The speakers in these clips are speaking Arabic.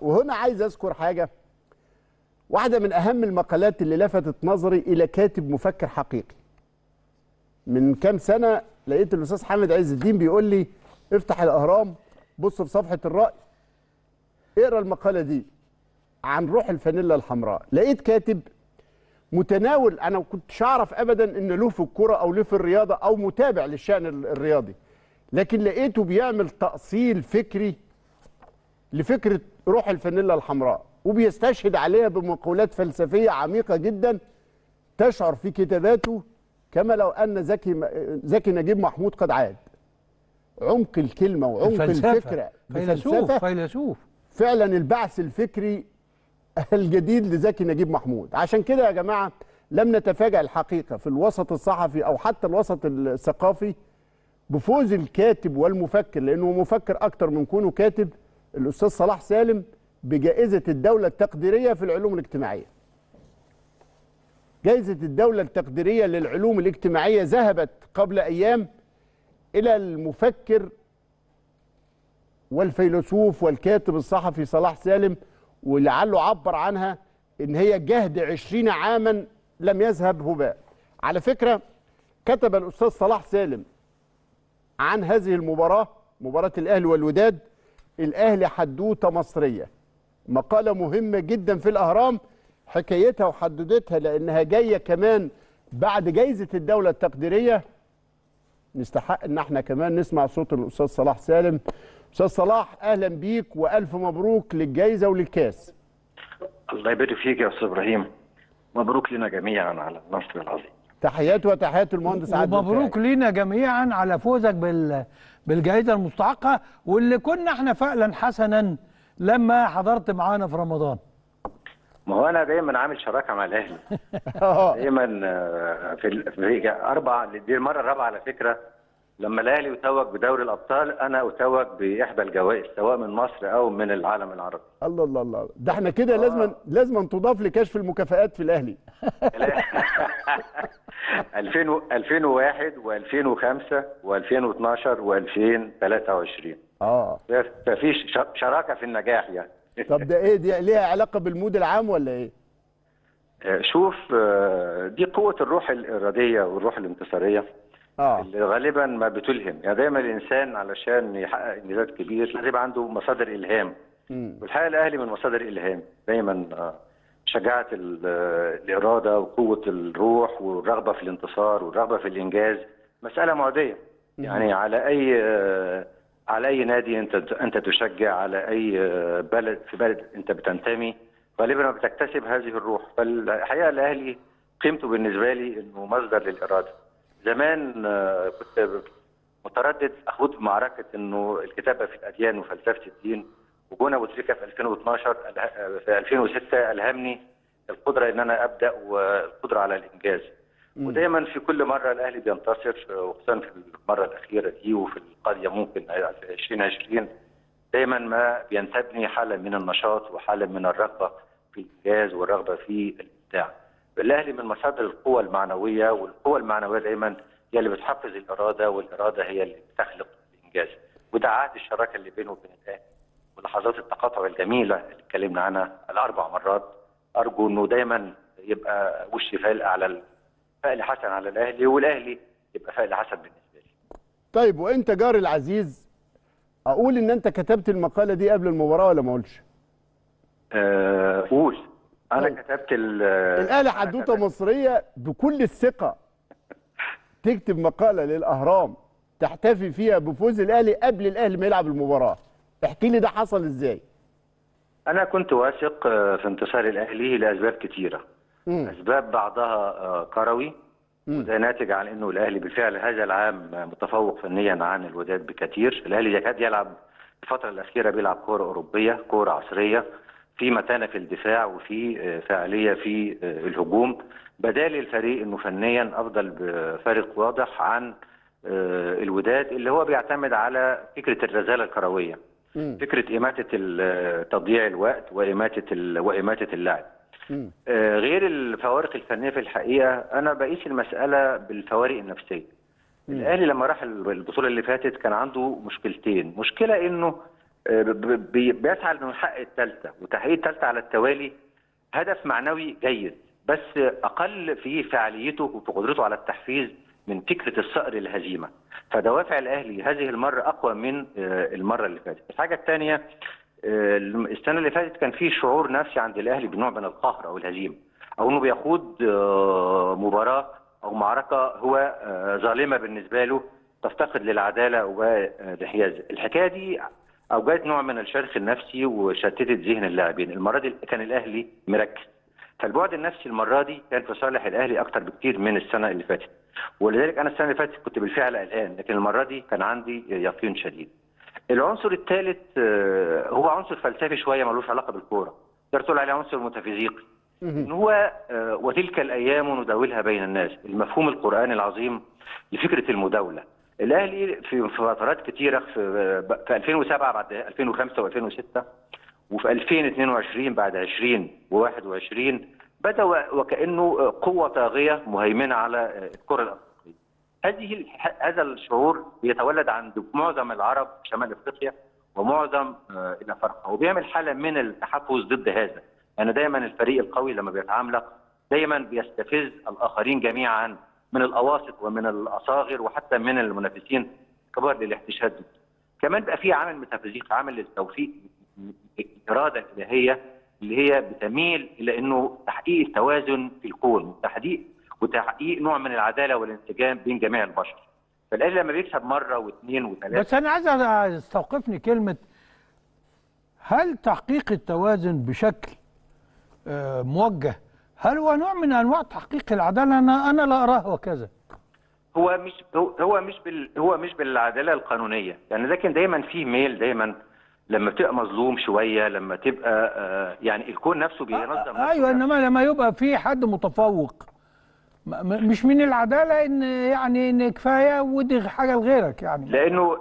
وهنا عايز أذكر حاجة، واحدة من أهم المقالات اللي لفتت نظري إلى كاتب مفكر حقيقي. من كام سنة لقيت الأستاذ حامد عز الدين بيقول لي افتح الأهرام، بص في صفحة الرأي، اقرأ المقالة دي عن روح الفانيلا الحمراء. لقيت كاتب متناول، أنا ما كنتش أعرف أبدا إن له في الكرة أو له في الرياضة أو متابع للشأن الرياضي، لكن لقيته بيعمل تأصيل فكري لفكرة روح الفانيلا الحمراء، وبيستشهد عليها بمقولات فلسفية عميقة جدا تشعر في كتاباته كما لو أن زكي نجيب محمود قد عاد. عمق الكلمة وعمق الفكرة، فيلسوف فعلا، البعث الفكري الجديد لزكي نجيب محمود. عشان كده يا جماعة لم نتفاجأ الحقيقة في الوسط الصحفي أو حتى الوسط الثقافي بفوز الكاتب والمفكر، لأنه مفكر أكتر من كونه كاتب، الأستاذ صلاح سالم، بجائزة الدولة التقديرية في العلوم الاجتماعية. جائزة الدولة التقديرية للعلوم الاجتماعية ذهبت قبل أيام إلى المفكر والفيلسوف والكاتب الصحفي صلاح سالم، ولعله عبر عنها إن هي جهد 20 عاما لم يذهب هباء. على فكرة كتب الأستاذ صلاح سالم عن هذه المباراة، مباراة الأهلي والوداد، الأهلي حدوتة مصرية، مقالة مهمة جدا في الأهرام، حكايتها وحددتها لأنها جاية كمان بعد جائزة الدولة التقديرية. نستحق إن احنا كمان نسمع صوت الأستاذ صلاح سالم. أستاذ صلاح، أهلا بيك وألف مبروك للجائزة وللكاس. الله يبارك فيك يا أستاذ إبراهيم، مبروك لنا جميعا على النصر العظيم. تحياتي وتحيات المهندس عدلي القيعي. ومبروك لينا جميعا على فوزك بالجائزه المستحقه، واللي كنا احنا فعلا حسنا لما حضرت معانا في رمضان. ما هو انا دايما عامل شراكه مع الاهلي دايما في 4 دي المره الرابعه على فكره، لما الاهلي يتوج بدوري الابطال انا اتوج باحدى الجوائز سواء من مصر او من العالم العربي. الله الله الله، ده احنا كده لازم تضاف لكشف المكافآت في الاهلي. 2001 و2005 و2012 و2023 ففي شراكه في النجاح يعني. طب ده ايه دي، ليها علاقه بالمود العام ولا ايه؟ شوف، دي قوه الروح الاراديه والروح الانتصاريه اللي غالبا ما بتلهم، يعني دايما الانسان علشان يحقق انجازات كبير لازم عنده مصادر الهام، والحقيقه الاهلي من مصادر الهام دايما، شجاعه الاراده وقوه الروح والرغبه في الانتصار والرغبه في الانجاز، مساله معديه يعني. على اي نادي انت تشجع، على اي بلد انت بتنتمي، غالبا بتكتسب هذه الروح. فالحقيقه الاهلي قيمته بالنسبه لي انه مصدر للاراده. زمان كنت متردد اخوض معركه انه الكتابه في الاديان وفلسفه الدين، وجون ابو تريكه في 2012 في 2006 الهمني القدره ان انا ابدا والقدره على الانجاز. ودايما في كل مره الاهلي بينتصر، وخصوصا في المره الاخيره دي وفي القاديه ممكن في 2020، دايما ما بينتابني حاله من النشاط وحاله من الرغبه في الانجاز والرغبه في الابداع. الاهلي من مصادر القوة المعنوية، والقوة المعنوية دايما هي اللي بتحفز الإرادة، والإرادة هي اللي بتخلق الإنجاز. وده عهد الشراكة اللي بينه وبين الأهلي، ولحظات التقاطع الجميلة اللي اتكلمنا عنها 4 مرات. أرجو إنه دايما يبقى وش فأل حسن على الأهلي، والأهلي يبقى فأل حسن بالنسبة لي. طيب وأنت جاري العزيز، أقول إن أنت كتبت المقالة دي قبل المباراة ولا ما أقولش؟ قول. أنا كتبت الأهلي حدوتة مصرية بكل الثقة. تكتب مقالة للأهرام تحتفي فيها بفوز الأهلي قبل الأهلي ما يلعب المباراة، احكي لي ده حصل إزاي؟ أنا كنت واثق في انتصار الأهلي لأسباب كتيرة، أسباب بعضها كروي، وده ناتج عن إنه الأهلي بالفعل هذا العام متفوق فنيا عن الوداد بكتير. الأهلي يكاد يلعب الفترة الأخيرة بيلعب كورة أوروبية، كورة عصرية، في متانه في الدفاع وفي فعاليه في الهجوم. بدال الفريق انه فنيا افضل بفارق واضح عن الوداد اللي هو بيعتمد على فكره الرذاله الكرويه، فكره اماته تضييع الوقت واماته اللعب. غير الفوارق الفنيه في الحقيقه انا بقيس المساله بالفوارق النفسيه. الاهلي لما راح البطوله اللي فاتت كان عنده مشكلتين، مشكله انه بيسعى انه يحقق الثالثه، وتحقيق الثالثه على التوالي هدف معنوي جيد، بس اقل في فعاليته وفي قدرته على التحفيز من فكره الصقر الهزيمه. فدوافع الاهلي هذه المره اقوى من المره اللي فاتت. الحاجه الثانيه، السنه اللي فاتت كان في شعور نفسي عند الاهلي بنوع من القهر او الهزيمه، او انه بيخوض مباراه او معركه هو ظالمه بالنسبه له، تفتقد للعداله والانحياز. الحكايه دي اوجدت نوع من الشرخ النفسي وشتتت ذهن اللاعبين. المره دي كان الاهلي مركز، فالبعد النفسي المره دي كان في صالح الاهلي اكتر بكتير من السنه اللي فاتت، ولذلك انا السنه اللي فاتت كنت بالفعل قلقان، لكن المره دي كان عندي يقين شديد. العنصر الثالث هو عنصر فلسفي شويه، ملوش علاقه بالكوره، تقدر تقول عليه عنصر متافيزيقي، ان هو وتلك الايام نداولها بين الناس، المفهوم القراني العظيم لفكره المداوله. الاهلي في فترات كثيره، في 2007 بعد 2005 و2006 وفي 2022 بعد 20 و21، بدا وكانه قوه طاغيه مهيمنه على الكره الافريقيه. هذا الشعور بيتولد عند معظم العرب في شمال افريقيا ومعظم الى فرقه، وبيعمل حاله من التحفظ ضد هذا. انا دايما الفريق القوي لما بيتعاملق دايما بيستفز الاخرين جميعا من الاواسط ومن الاصاغر وحتى من المنافسين الكبار للاحتشاد ضده. كمان بقى في عامل متافيزيقي، عامل للتوفيق، الاراده الالهيه اللي هي بتميل الى انه تحقيق التوازن في الكون وتحقيق نوع من العداله والانسجام بين جميع البشر. فالاهلي لما بيكسب مره واثنين وثلاثه. بس انا عايز استوقفني كلمه، هل تحقيق التوازن بشكل موجه هل هو نوع من انواع تحقيق العداله؟ انا لا اراه وكذا. هو مش بالعداله القانونيه، يعني لكن دايما في ميل، دايما لما بتبقى مظلوم شويه، لما تبقى يعني الكون نفسه بينظم ايوه، انما لما يبقى في حد متفوق مش من العداله ان يعني ان كفايه ودي حاجه لغيرك، يعني لانه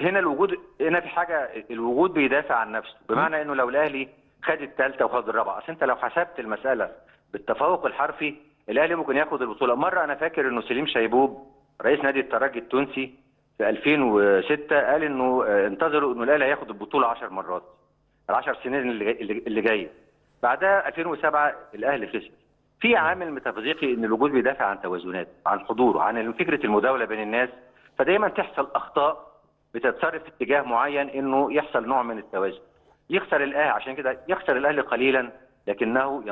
هنا الوجود، هنا في حاجه، الوجود بيدافع عن نفسه، بمعنى انه لو الاهلي خد الثالثه وخد الرابعه، اصل انت لو حسبت المساله بالتفوق الحرفي الاهلي ممكن ياخد البطوله. مره انا فاكر انه سليم شيبوب رئيس نادي الترجي التونسي في 2006 قال انه انتظروا انه الاهلي هياخد البطوله 10 مرات ال10 سنين اللي جايه. بعدها 2007 الاهلي خسر. في عامل متافيزيقي ان الوجود بيدافع عن توازنات، عن حضوره، عن فكره المداوله بين الناس، فدايما تحصل اخطاء بتتصرف في اتجاه معين انه يحصل نوع من التوازن. يخسر الاهلي، عشان كده يخسر الاهلي قليلا لكنه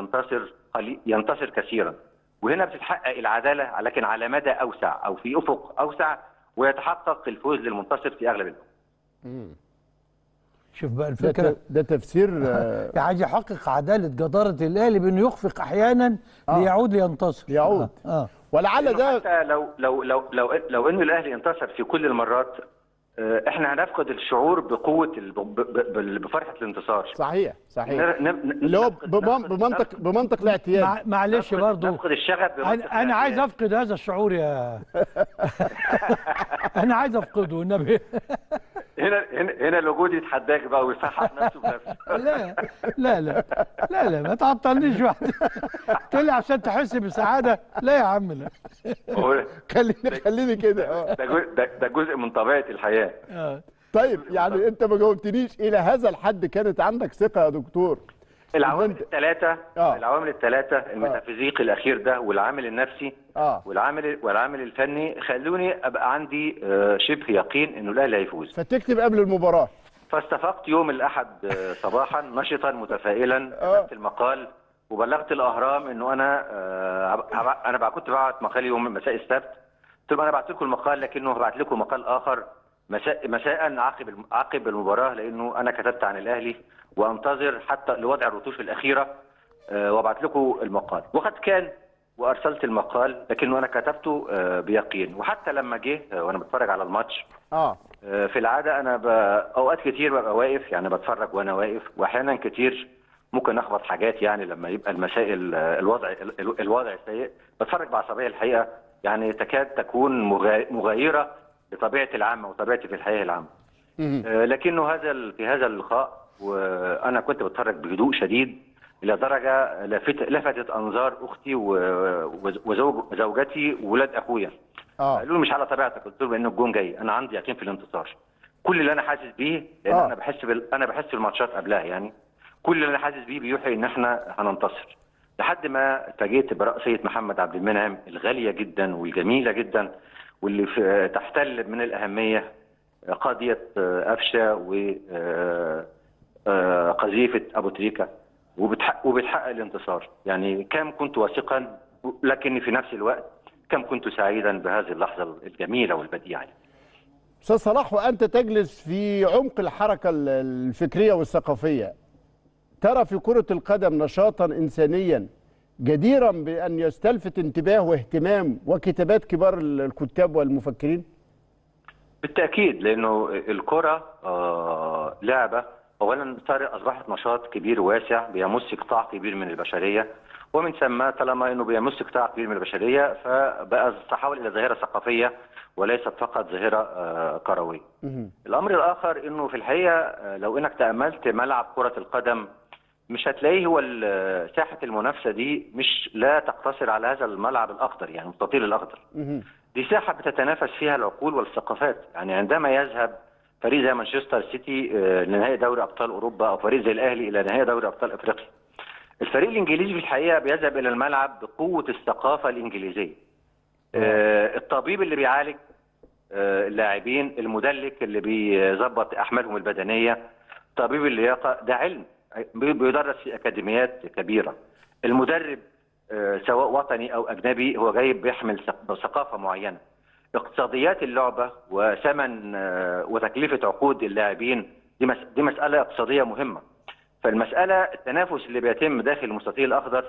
ينتصر كثيرا، وهنا بتتحقق العداله لكن على مدى اوسع او في افق اوسع، ويتحقق الفوز للمنتصر في اغلب الوقت. شوف بقى الفكره، ده تفسير عايز يحقق عداله جداره الاهلي بانه يخفق احيانا ليعود لينتصر. ليعود ولعل ده حتى لو ان الاهلي انتصر في كل المرات احنا هنفقد الشعور بقوه بفرحه الانتصار. صحيح صحيح، اللي هو بمنطق الاعتياد. معلش برضه نفقد الشغف. انا عايز افقد هذا الشعور يا انا عايز افقده والنبي. هنا الوجود يتحداك بقى ويصحح نفسه بنفسه. لا ما تعطلنيش واحده تقول لي عشان تحس بسعاده، لا يا عم لا. خليني كده، ده جزء من طبيعه الحياه. طيب يعني انت ما جاوبتنيش، الى هذا الحد كانت عندك ثقه يا دكتور؟ العوامل الثلاثه الميتافيزيقي الاخير ده، والعامل النفسي والعامل الفني، خلوني ابقى عندي شبه يقين انه الاهلي هيفوز. فتكتب قبل المباراه؟ فاستفقت يوم الاحد صباحا نشطا متفائلا، كتبت المقال وبلغت الاهرام انه انا كنت بعت مقالي يوم مساء السبت، قلت لهم انا بعت لكم المقال لكنه هبعت لكم مقال اخر مساء عقب المباراه، لانه انا كتبت عن الاهلي وانتظر حتى لوضع الرتوش الاخيره وابعت لكم المقال. وقد كان، وارسلت المقال لكنه انا كتبته بيقين. وحتى لما جه وانا بتفرج على الماتش في العاده انا اوقات كتير ببقى واقف، يعني بتفرج وانا واقف، واحيانا كتير ممكن اخبط حاجات، يعني لما يبقى المسائل الوضع سيء بتفرج بعصبيه الحقيقه، يعني تكاد تكون مغايره لطبيعه العامه وطبيعتي في الحياه العامه. لكنه في هذا اللقاء وانا كنت بتفرج بهدوء شديد الى درجه لفتت انظار اختي وزوجتي وولاد اخويا. قالوا لي مش على طبيعتك، قلت لهم ان الجون جاي، انا عندي يقين في الانتصار. كل اللي انا حاسس بيه لان انا بحس بالماتشات قبلها، يعني كل اللي انا حاسس بيه بيوحي ان احنا هننتصر، لحد ما اتفاجئت برأسية محمد عبد المنعم الغالية جدا والجميلة جدا واللي تحتل من الأهمية قضية أفشة وقذيفة أبو تريكة، وبتحقق الانتصار. يعني كم كنت واثقا، لكن في نفس الوقت كم كنت سعيدا بهذه اللحظة الجميلة والبديعة. أستاذ صلاح، وأنت تجلس في عمق الحركة الفكرية والثقافية، ترى في كرة القدم نشاطا إنسانيا جديرا بأن يستلفت انتباه واهتمام وكتابات كبار الكتاب والمفكرين؟ بالتأكيد، لأنه الكرة لعبة أولا أصبحت نشاط كبير واسع بيمس قطاع كبير من البشرية، ومن ثم طالما أنه بيمس قطاع كبير من البشرية فبقى تحول إلى ظاهرة ثقافية وليست فقط ظاهرة كروية. الأمر الآخر أنه في الحقيقة لو أنك تأملت ملعب كرة القدم مش هتلاقيه هو ساحة المنافسة دي، مش لا تقتصر على هذا الملعب الأخضر، يعني المستطيل الأخضر. دي ساحة بتتنافس فيها العقول والثقافات. يعني عندما يذهب فريق زي مانشستر سيتي لنهائي دوري أبطال أوروبا أو فريق زي الأهلي إلى نهائي دوري أبطال إفريقيا، الفريق الإنجليزي في الحقيقة بيذهب إلى الملعب بقوة الثقافة الإنجليزية. الطبيب اللي بيعالج اللاعبين، المدلك اللي بيظبط احمالهم البدنيه، طبيب اللياقه، ده علم بيدرس في اكاديميات كبيره. المدرب سواء وطني او اجنبي هو جاي بيحمل ثقافه معينه. اقتصاديات اللعبه وثمن وتكلفه عقود اللاعبين دي مساله اقتصاديه مهمه. فالمساله التنافس اللي بيتم داخل المستطيل الاخضر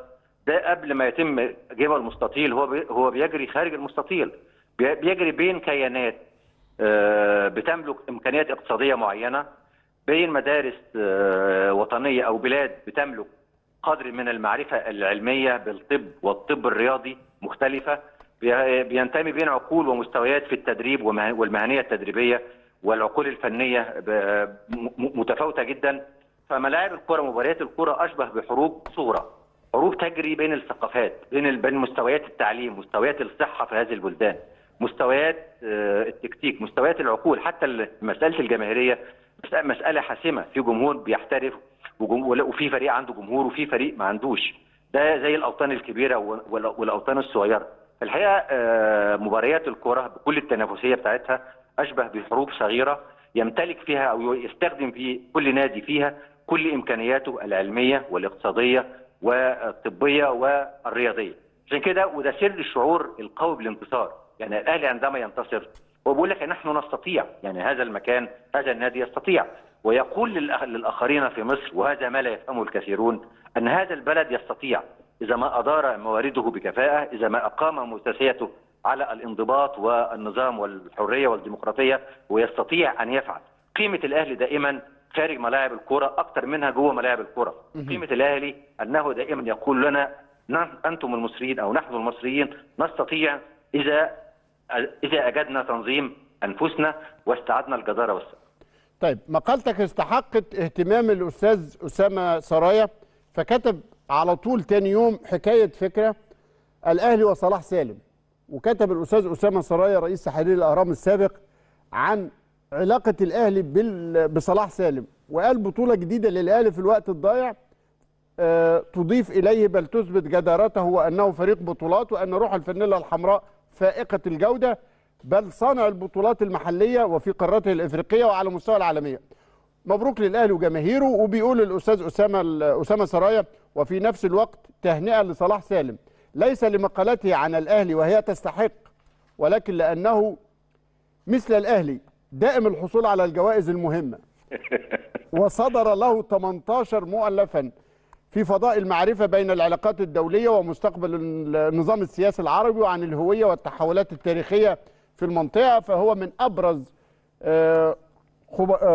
ده قبل ما يتم جبل المستطيل هو بيجري خارج المستطيل، بيجري بين كيانات بتملك امكانيات اقتصاديه معينه، بين مدارس وطنيه او بلاد بتملك قدر من المعرفه العلميه بالطب والطب الرياضي مختلفه، بينتمي بين عقول ومستويات في التدريب والمهنيه التدريبيه والعقول الفنيه متفاوته جدا. فملاعب الكره، مباريات الكره اشبه بحروب صغرى، حروب تجري بين الثقافات، بين مستويات التعليم، مستويات الصحه في هذه البلدان، مستويات التكتيك، مستويات العقول. حتى مساله الجماهيريه مساله حاسمه، في جمهور بيحترف وفي فريق عنده جمهور وفي فريق ما عندوش، ده زي الاوطان الكبيره والاوطان الصغيره. الحقيقه مباريات الكره بكل التنافسيه بتاعتها اشبه بحروب صغيره يمتلك فيها او يستخدم في كل نادي فيها كل امكانياته العلميه والاقتصاديه والطبيه والرياضيه. عشان كده وده سر الشعور القوي بالانتصار. يعني الاهلي عندما ينتصر هو بيقول لك نحن نستطيع، يعني هذا المكان، هذا النادي يستطيع، ويقول للاخرين في مصر، وهذا ما لا يفهمه الكثيرون، ان هذا البلد يستطيع اذا ما ادار موارده بكفاءه، اذا ما اقام مؤسساته على الانضباط والنظام والحريه والديمقراطيه، ويستطيع ان يفعل. قيمه الاهلي دائما خارج ملاعب الكرة أكتر منها جوه ملاعب الكرة. قيمة الأهلي أنه دائما يقول لنا أنتم المصريين أو نحن المصريين نستطيع إذا أجدنا تنظيم أنفسنا واستعدنا الجدارة والسعي. طيب، مقالتك استحقت اهتمام الأستاذ أسامة سرايا، فكتب على طول تاني يوم حكاية فكرة الأهلي وصلاح سالم، وكتب الأستاذ أسامة سرايا رئيس تحرير الأهرام السابق عن علاقة الأهلي بصلاح سالم، وقال بطولة جديدة للأهلي في الوقت الضائع تضيف إليه بل تثبت جدارته وأنه فريق بطولات، وأن روح الفانيلا الحمراء فائقة الجودة، بل صانع البطولات المحلية وفي قارته الإفريقية وعلى مستوى العالمية. مبروك للأهلي وجماهيره. وبيقول الأستاذ أسامة سرايا وفي نفس الوقت تهنئة لصلاح سالم، ليس لمقالته عن الأهلي وهي تستحق، ولكن لأنه مثل الأهلي دائم الحصول على الجوائز المهمة، وصدر له 18 مؤلفا في فضاء المعرفة بين العلاقات الدولية ومستقبل النظام السياسي العربي وعن الهوية والتحولات التاريخية في المنطقة، فهو من أبرز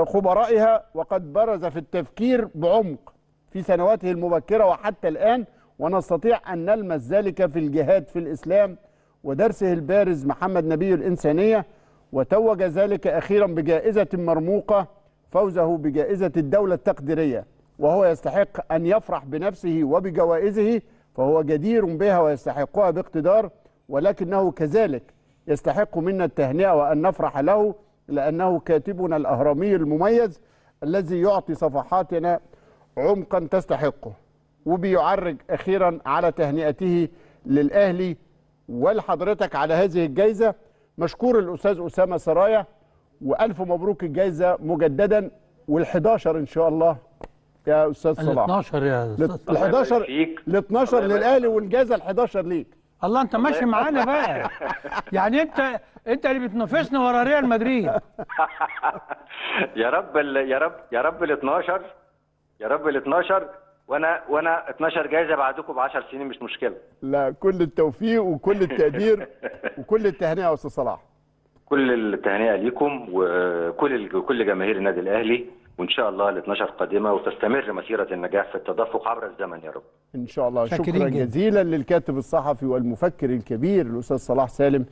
خبرائها، وقد برز في التفكير بعمق في سنواته المبكرة وحتى الآن، ونستطيع أن نلمس ذلك في الجهاد في الإسلام ودرسه البارز محمد نبي الإنسانية. وتوج ذلك أخيرا بجائزة مرموقة، فوزه بجائزة الدولة التقديرية، وهو يستحق أن يفرح بنفسه وبجوائزه، فهو جدير بها ويستحقها باقتدار، ولكنه كذلك يستحق منا التهنئة وأن نفرح له لأنه كاتبنا الأهرامي المميز الذي يعطي صفحاتنا عمقا تستحقه، وبيعرج أخيرا على تهنئته للأهلي ولحضرتك على هذه الجائزة. مشكور الأستاذ أسامة سرايا، وألف مبروك الجائزة مجددا، وال11 إن شاء الله يا أستاذ صلاح. ال12 يا أستاذ صلاح، ال12 للأهلي والجائزة ال11 ليك. الله انت ماشي معانا بقى، يعني انت اللي بتنافسنا ورا ريال مدريد. يا رب يا رب ال12، يا رب ال12، وانا 12 جايزه بعدكم ب 10 سنين مش مشكله. لا، كل التوفيق وكل التقدير وكل التهنئه يا استاذ صلاح. كل التهنئه ليكم وكل جماهير النادي الاهلي، وان شاء الله ال12 قادمه وتستمر مسيره النجاح في التدفق عبر الزمن يا رب. ان شاء الله. شكرا جزيلا للكاتب الصحفي والمفكر الكبير الاستاذ صلاح سالم.